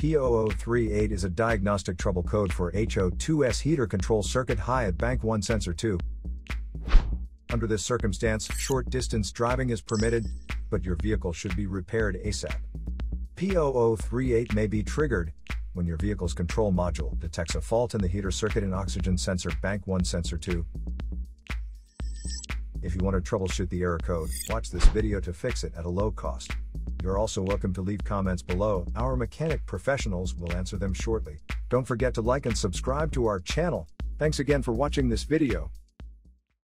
P0038 is a diagnostic trouble code for HO2S heater control circuit high at bank 1 sensor 2. Under this circumstance, short-distance driving is permitted, but your vehicle should be repaired ASAP. P0038 may be triggered when your vehicle's control module detects a fault in the heater circuit and oxygen sensor bank 1 sensor 2. If you want to troubleshoot the error code, watch this video to fix it at a low cost. You're also welcome to leave comments below. Our mechanic professionals will answer them shortly. Don't forget to like and subscribe to our channel. Thanks again for watching this video.